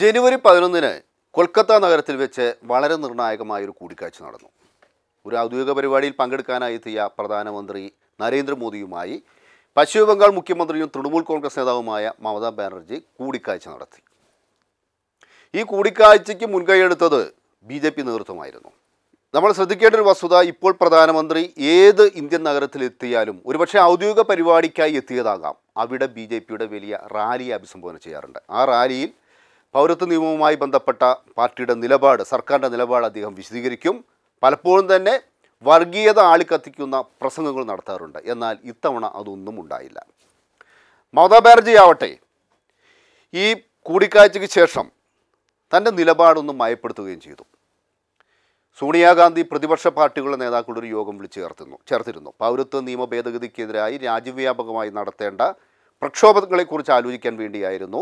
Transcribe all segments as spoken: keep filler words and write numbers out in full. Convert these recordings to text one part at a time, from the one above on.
ജനുവരി പതിനൊന്നിന് കൊൽക്കത്ത നഗരത്തിൽ വെച്ച് വളരെ നിർണായകമായ ഒരു കൂടിക്കാഴ്ച നടന്നു. ഒരു ഔദ്യോഗിക പരിപാടിയിൽ പങ്കെടുക്കാനായെത്തിയ പ്രധാനമന്ത്രി നരേന്ദ്രമോദിയുമായി പശ്ചിമ ബംഗാൾ മുഖ്യമന്ത്രിയും തൃണമൂൽ കോൺഗ്രസ് നേതാവുമായ മമതാ ബാനർജി കൂടിക്കാഴ്ച നടത്തി. ഈ കൂടിക്കാഴ്ചയ്ക്ക് മുൻകൈയെടുത്തത് ബി ജെ പി നേതൃത്വമായിരുന്നു. നമ്മൾ ശ്രദ്ധിക്കേണ്ട ഒരു വസ്തുത, ഇപ്പോൾ പ്രധാനമന്ത്രി ഏത് ഇന്ത്യൻ നഗരത്തിലെത്തിയാലും ഒരുപക്ഷെ ഔദ്യോഗിക പരിപാടിക്കായി എത്തിയതാകാം, അവിടെ ബി ജെ പിയുടെ വലിയ റാലിയെ അഭിസംബോധന ചെയ്യാറുണ്ട്. ആ റാലിയിൽ പൗരത്വ നിയമവുമായി ബന്ധപ്പെട്ട പാർട്ടിയുടെ നിലപാട്, സർക്കാരിൻ്റെ നിലപാട് അദ്ദേഹം വിശദീകരിക്കും. പലപ്പോഴും തന്നെ വർഗീയത ആളിക്കത്തിക്കുന്ന പ്രസംഗങ്ങൾ നടത്താറുണ്ട്. എന്നാൽ ഇത്തവണ അതൊന്നും ഉണ്ടായില്ല. മമതാ ബാനർജി ആവട്ടെ ഈ കൂടിക്കാഴ്ചയ്ക്ക് ശേഷം തൻ്റെ നിലപാടൊന്നും മയപ്പെടുത്തുകയും ചെയ്തു. സോണിയാഗാന്ധി പ്രതിപക്ഷ പാർട്ടികളുടെ നേതാക്കളുടെ ഒരു യോഗം വിളിച്ചു ചേർത്തുന്നു ചേർത്തിരുന്നു പൗരത്വ നിയമ ഭേദഗതിക്കെതിരായി രാജ്യവ്യാപകമായി നടത്തേണ്ട പ്രക്ഷോഭങ്ങളെക്കുറിച്ച് ആലോചിക്കാൻ വേണ്ടിയായിരുന്നു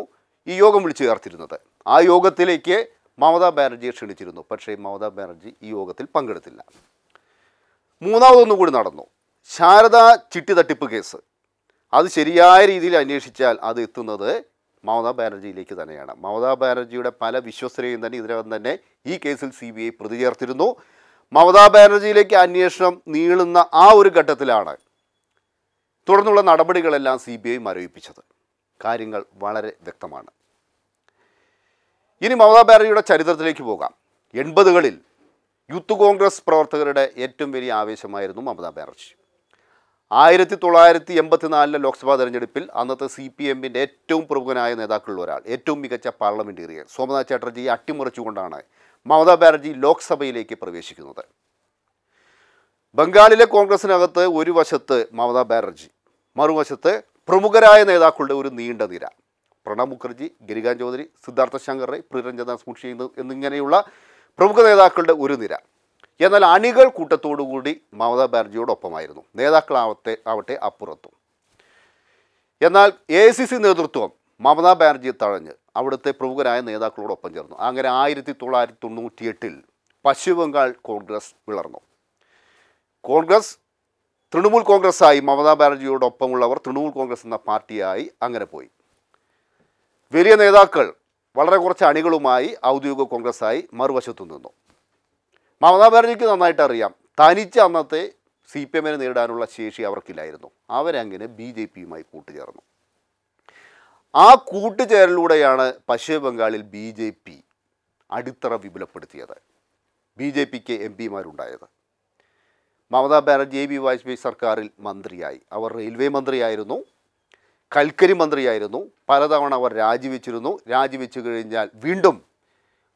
ഈ യോഗം വിളിച്ചു ചേർത്തിരുന്നത്. ആ യോഗത്തിലേക്ക് മമതാ ബാനർജിയെ ക്ഷണിച്ചിരുന്നു. പക്ഷേ മമതാ ബാനർജി ഈ യോഗത്തിൽ പങ്കെടുത്തില്ല. മൂന്നാമതൊന്നും കൂടി നടന്നു. ശാരദാ ചിട്ടി തട്ടിപ്പ് കേസ്, അത് ശരിയായ രീതിയിൽ അന്വേഷിച്ചാൽ അത് എത്തുന്നത് മമതാ ബാനർജിയിലേക്ക് തന്നെയാണ്. മമതാ ബാനർജിയുടെ പല വിശ്വസ്തരെയും തന്നെ ഇതിനകം തന്നെ ഈ കേസിൽ സി ബി ഐ പ്രതി ചേർത്തിരുന്നു. മമതാ ബാനർജിയിലേക്ക് അന്വേഷണം നീളുന്ന ആ ഒരു ഘട്ടത്തിലാണ് തുടർന്നുള്ള നടപടികളെല്ലാം സി ബി ഐ മരവിപ്പിച്ചത്. കാര്യങ്ങൾ വളരെ വ്യക്തമാണ്. ഇനി മമതാ ബാനർജിയുടെ ചരിത്രത്തിലേക്ക് പോകാം. എൺപതുകളിൽ യൂത്ത് കോൺഗ്രസ് പ്രവർത്തകരുടെ ഏറ്റവും വലിയ ആവേശമായിരുന്നു മമതാ ബാനർജി. ആയിരത്തി തൊള്ളായിരത്തി എൺപത്തിനാലിലെ ലോക്സഭാ തെരഞ്ഞെടുപ്പിൽ അന്നത്തെ സി പി എമ്മിൻ്റെ ഏറ്റവും പ്രമുഖനായ നേതാക്കളിൽ ഒരാൾ, ഏറ്റവും മികച്ച പാർലമെൻറ്റേറിയൻ സോമനാഥ് ചാറ്റർജിയെ അട്ടിമറിച്ചുകൊണ്ടാണ് മമതാ ബാനർജി ലോക്സഭയിലേക്ക് പ്രവേശിക്കുന്നത്. ബംഗാളിലെ കോൺഗ്രസിനകത്ത് ഒരു വശത്ത് മമതാ ബാനർജി, മറുവശത്ത് പ്രമുഖരായ നേതാക്കളുടെ ഒരു നീണ്ട നിര. പ്രണബ് മുഖർജി, ഗിരികാൻ ചൗധരി, സിദ്ധാർത്ഥ ശങ്കർ റേ, പ്രിയരഞ്ജനാഥ് മുൻഷി എന്നിങ്ങനെയുള്ള പ്രമുഖ നേതാക്കളുടെ ഒരു നിര. എന്നാൽ അണികൾ കൂട്ടത്തോടുകൂടി മമതാ ബാനർജിയോടൊപ്പമായിരുന്നു. നേതാക്കളാവട്ടെ ആവട്ടെ അപ്പുറത്തും. എന്നാൽ എ ഐ സി സി നേതൃത്വം മമതാ ബാനർജിയെ തഴഞ്ഞ് അവിടുത്തെ പ്രമുഖരായ നേതാക്കളോടൊപ്പം ചേർന്നു. അങ്ങനെ ആയിരത്തി തൊള്ളായിരത്തി തൊണ്ണൂറ്റി എട്ടിൽ പശ്ചിമ ബംഗാൾ കോൺഗ്രസ് പിളർന്നു. കോൺഗ്രസ് തൃണമൂൽ കോൺഗ്രസ്സായി. മമതാ ബാനർജിയോടൊപ്പമുള്ളവർ തൃണമൂൽ കോൺഗ്രസ് എന്ന പാർട്ടിയായി അങ്ങനെ പോയി. വലിയ നേതാക്കൾ വളരെ കുറച്ച് അണികളുമായി ഔദ്യോഗിക കോൺഗ്രസ്സായി മറുവശത്തു നിന്നു. മമതാ ബാനർജിക്ക് നന്നായിട്ട് അറിയാം, തനിച്ച് അന്നത്തെ സി പി എമ്മിനെ നേരിടാനുള്ള ശേഷി അവർക്കില്ലായിരുന്നു. അവരങ്ങനെ ബി ജെ പിയുമായി കൂട്ടുചേർന്നു. ആ കൂട്ടുചേരലിലൂടെയാണ് പശ്ചിമ ബംഗാളിൽ ബി ജെ പി അടിത്തറ വിപുലപ്പെടുത്തിയത്. ബി ജെ പിക്ക് എം പിമാരുണ്ടായത്. മമതാ ബാനർജി എ ബി വാജ്പേയി സർക്കാരിൽ മന്ത്രിയായി. അവർ റെയിൽവേ മന്ത്രിയായിരുന്നു, കൽക്കരി മന്ത്രിയായിരുന്നു. പലതവണ അവർ രാജിവെച്ചിരുന്നു. രാജിവെച്ചു കഴിഞ്ഞാൽ വീണ്ടും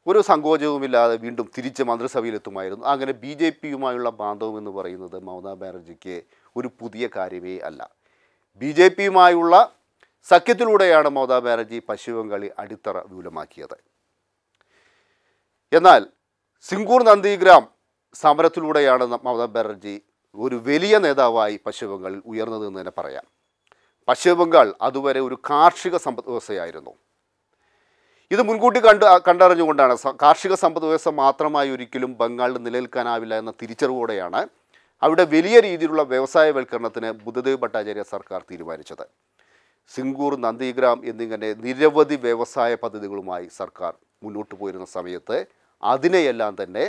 ഒരു സങ്കോചവുമില്ലാതെ വീണ്ടും തിരിച്ച് മന്ത്രിസഭയിലെത്തുമായിരുന്നു. അങ്ങനെ ബി ജെ പിയുമായുള്ള ബാന്ധവം എന്ന് പറയുന്നത് മമതാ ബാനർജിക്ക് ഒരു പുതിയ കാര്യമേ അല്ല. ബി ജെ പിയുമായുള്ള സഖ്യത്തിലൂടെയാണ് മമതാ ബാനർജി പശ്ചിമ ബംഗാളിൽ അടിത്തറ വിപുലമാക്കിയത്. എന്നാൽ സിംഗൂർ നന്ദിഗ്രാം സമരത്തിലൂടെയാണ് മമതാ ബാനർജി ഒരു വലിയ നേതാവായി പശ്ചിമ ബംഗാളിൽ ഉയർന്നതെന്ന് തന്നെ പറയാം. പശ്ചിമ ബംഗാൾ അതുവരെ ഒരു കാർഷിക സമ്പദ് വ്യവസ്ഥയായിരുന്നു. ഇത് മുൻകൂട്ടി കണ്ട് കണ്ടറിഞ്ഞുകൊണ്ടാണ് കാർഷിക സമ്പദ് വ്യവസ്ഥ മാത്രമായി ഒരിക്കലും ബംഗാളിൽ നിലനിൽക്കാനാവില്ല എന്ന തിരിച്ചറിവോടെയാണ് അവിടെ വലിയ രീതിയിലുള്ള വ്യവസായവൽക്കരണത്തിന് ബുദ്ധദേവ് ഭട്ടാചാര്യ സർക്കാർ തീരുമാനിച്ചത്. സിംഗൂർ, നന്ദിഗ്രാം എന്നിങ്ങനെ നിരവധി വ്യവസായ പദ്ധതികളുമായി സർക്കാർ മുന്നോട്ട് പോയിരുന്ന സമയത്ത് അതിനെയെല്ലാം തന്നെ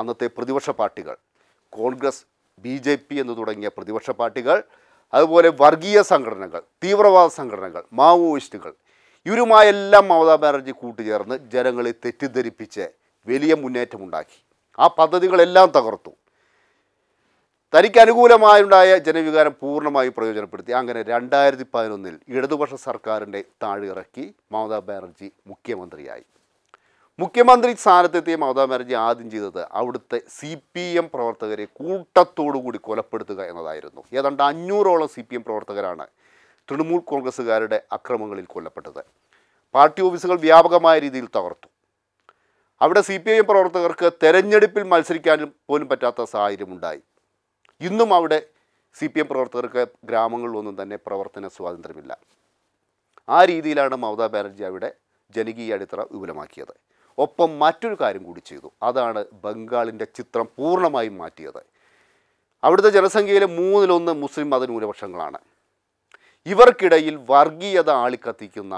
അന്നത്തെ പ്രതിപക്ഷ പാർട്ടികൾ, കോൺഗ്രസ്, ബി ജെ പി എന്ന് തുടങ്ങിയ പ്രതിപക്ഷ പാർട്ടികൾ, അതുപോലെ വർഗീയ സംഘടനകൾ, തീവ്രവാദ സംഘടനകൾ, മാവോയിസ്റ്റുകൾ, ഇവരുമായെല്ലാം മമതാ ബാനർജി കൂട്ടുചേർന്ന് ജനങ്ങളെ തെറ്റിദ്ധരിപ്പിച്ച് വലിയ മുന്നേറ്റമുണ്ടാക്കി. ആ പദ്ധതികളെല്ലാം തകർത്തു. തനിക്കനുകൂലമായുണ്ടായ ജനവികാരം പൂർണ്ണമായി പ്രയോജനപ്പെടുത്തി. അങ്ങനെ രണ്ടായിരത്തി പതിനൊന്നിൽ ഇടതുപക്ഷ സർക്കാരിൻ്റെ താഴെയിറക്കി മമതാ ബാനർജി മുഖ്യമന്ത്രിയായി. മുഖ്യമന്ത്രി സ്ഥാനത്തെത്തിയ മമതാ ബാനർജി ആദ്യം ചെയ്തത് അവിടുത്തെ സി പി എം പ്രവർത്തകരെ കൂട്ടത്തോടുകൂടി കൊലപ്പെടുത്തുക എന്നതായിരുന്നു. ഏതാണ്ട് അഞ്ഞൂറോളം സി പി എം പ്രവർത്തകരാണ് തൃണമൂൽ കോൺഗ്രസ്സുകാരുടെ അക്രമങ്ങളിൽ കൊല്ലപ്പെട്ടത്. പാർട്ടി ഓഫീസുകൾ വ്യാപകമായ രീതിയിൽ തകർത്തു. അവിടെ സി പി ഐ എം പ്രവർത്തകർക്ക് തെരഞ്ഞെടുപ്പിൽ മത്സരിക്കാനും പോലും പറ്റാത്ത സാഹചര്യമുണ്ടായി. ഇന്നും അവിടെ സി പി എം പ്രവർത്തകർക്ക് ഗ്രാമങ്ങളിലൊന്നും തന്നെ പ്രവർത്തന സ്വാതന്ത്ര്യമില്ല. ആ രീതിയിലാണ് മമതാ ബാനർജി അവിടെ ജനകീയ അടിത്തറ വിപുലമാക്കിയത്. ഒപ്പം മറ്റൊരു കാര്യം കൂടി ചെയ്തു. അതാണ് ബംഗാളിൻ്റെ ചിത്രം പൂർണ്ണമായും മാറ്റിയത്. അവിടുത്തെ ജനസംഖ്യയിലെ മൂന്നിലൊന്ന് മുസ്ലിം മത ന്യൂനപക്ഷങ്ങളാണ്. ഇവർക്കിടയിൽ വർഗീയത ആളിക്കത്തിക്കുന്ന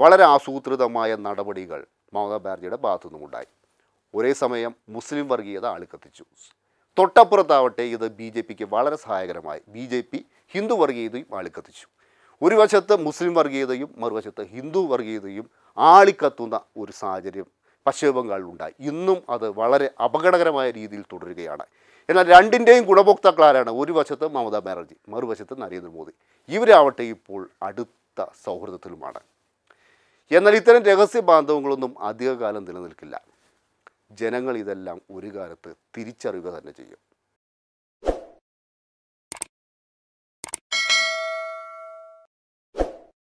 വളരെ ആസൂത്രിതമായ നടപടികൾ Mamata Banerjee'de bathunumudayi. ഒരേ സമയം മുസ്ലിം വർഗീയത ആളിക്കത്തിച്ചു. തൊട്ടപ്പുറത്താവട്ടെ ഇത് ബിജെപിക്ക് വളരെ സഹായകരമായി. ബിജെപി ഹിന്ദു വർഗീയതയും ആളിക്കത്തിച്ചു. ഒരു വശത്തെ മുസ്ലിം വർഗീയതയും മറുവശത്തെ ഹിന്ദു വർഗീയതയും ആളിക്കത്തുന്ന ഒരു സാഹചര്യം പശ്ചിമ ബംഗാളിൽ ഉണ്ടായി. ഇന്നും അത് വളരെ അപകടകരമായ രീതിയിൽ തുടരുകയാണ്. എന്നാൽ രണ്ടിന്റെയും ഗുണഭോക്താക്കളാരാണ്? ഒരു വശത്തെ മമതാ ബാനർജി, മറുവശത്തെ നരേന്ദ്രമോദി. ഇവരാവട്ടെ ഇപ്പോൾ അടുത്ത സൗഹൃദത്തിലുമാണ്. എന്നാൽ ഇത്തരം രഹസ്യ ബാന്ധവങ്ങളൊന്നും അധികകാലം നിലനിൽക്കില്ല. ജനങ്ങൾ ഇതെല്ലാം ഒരു കാലത്ത് തിരിച്ചറിയുക തന്നെ ചെയ്യും.